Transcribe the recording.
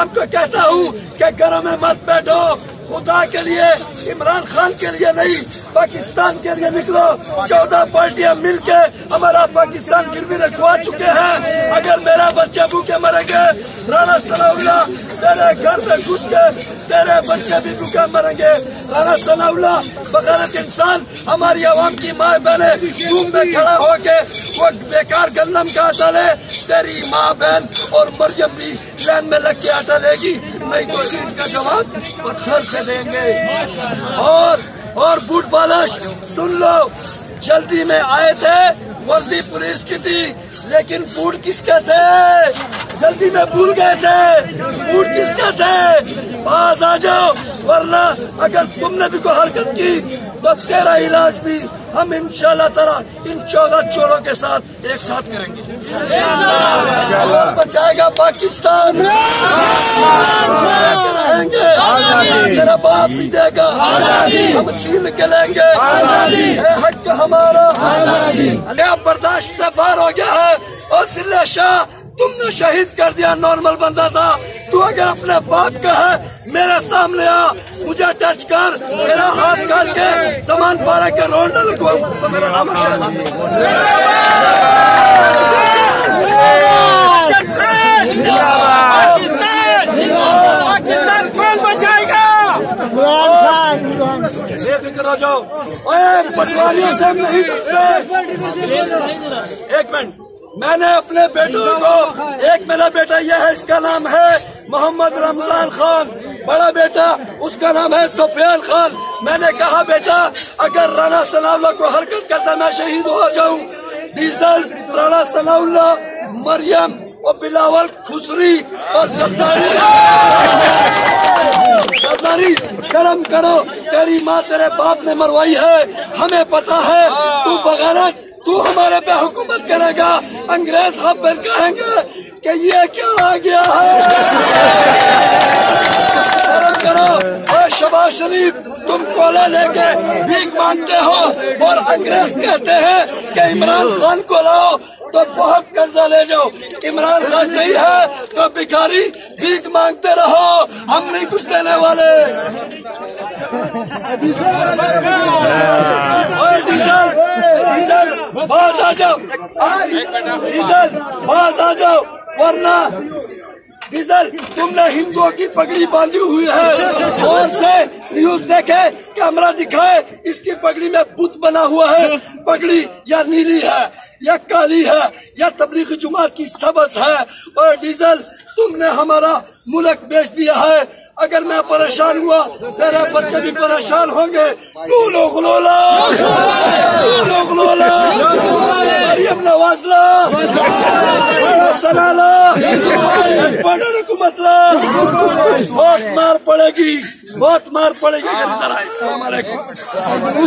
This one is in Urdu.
عوام کو کہتا ہوں کہ گھروں میں مت بیٹھو، خدا کے لیے، عمران خان کے لیے نہیں، پاکستان کے لیے نکلو. 14 پارٹیاں مل کے ہمارا پاکستان گروی رکھوا چکے ہیں. اگر میرا بچے بھوکے مریں گے، رانا ثناء اللہ تیرے گھر میں گھس کے تیرے بچے بھی بھوکے مریں گے. رانا ثناء اللہ بغیرت انسان، ہماری عوام کی ماں بہنیں دھوم میں کھڑا ہو کے وہ بیکار گندم کا آٹا لے، تیری ماں بہن اور مریم بھی لین میں لگ کے آٹا لے گی. نہیں تو ان کا جواب پتھر سے دیں گے. اور بوٹ بالش سن لو، جلدی میں آئے تھے، وردی پولیس کی تھی، لیکن بوٹ کس کے تھے؟ جلدی میں بھول گئے تھے بوٹ کس کے تھے. باز آ جاؤ، ورنہ اگر تم نے بھی کوئی حرکت کی تو تیرا علاج بھی ہم انشاءاللہ تعالی ان 14 چوروں کے ساتھ ایک ساتھ کریں گے. اور بچائے گا پاکستان، رہیں گے، تیرا باپ بھی دے گا، ہم چھین کے لیں گے. اے حق ہمارا، عذاب برداشت سے باہر ہو گیا ہے. اور سلہ شاہ تم نے شہید کر دیا، نارمل بندہ تھا تو. اگر اپنے بات کا ہے میرے سامنے آ، مجھے ٹچ کر، میرا ہاتھ کر کے سامان پارا کے روڈ نہ لگواؤں تو میرا نام ہو جاؤ. اے پسواریوں سے نہیں ڈرتے. ایک منٹ، میں نے اپنے بیٹوں کو، ایک میرا بیٹا یہ ہے، اس کا نام ہے محمد رمضان خان، بڑا بیٹا اس کا نام ہے سفیان خان. میں نے کہا بیٹا اگر رانا ثناء اللہ کو حرکت کرتا میں شہید ہو جاؤں. ڈیزل، رانا ثناء اللہ، مریم اور بلاول خسری اور سرداری، شرم کرو، تیری ماں تیرے باپ نے مروائی ہے. ہمیں پتا ہے تو بغیرت، تو ہمارے پہ حکومت کرے گا. انگریز ہم پر کہیں گے کہ یہ کیا آ گیا ہے. شرم کرو. اے شباز شریف، تم کولا لے کے بھیک مانگتے ہو اور انگریز کہتے ہیں کہ عمران خان کو لاؤ تو بہت قرضہ لے جاؤ. عمران خان نہیں ہے تو بھکاری بھیک مانگتے رہو، ہم نہیں کچھ دینے والے. اور ڈیزل باز آ جاؤ، ڈیزل باز آ جاؤ، ورنہ ڈیزل تم نے ہندوؤں کی پگڑی باندھی ہوئی ہے. اور سے نیوز دیکھے، کیمرہ دکھائے، اس کی پگڑی میں بت بنا ہوا ہے. پگڑی یا نیلی ہے یا کالی ہے یا تبلیغ جماعت کی سبز ہے. اور ڈیزل تم نے ہمارا ملک بیچ دیا ہے. اگر میں پریشان ہوا تیرے بچے بھی پریشان ہوں گے. تو لوگ لولا، تو لوگ لولا، مریم نواز لا، رانا ثناء اللہ پڑھن حکومت لا. بہت مار پڑے گی، بہت مار پڑے گی. السلام علیکم.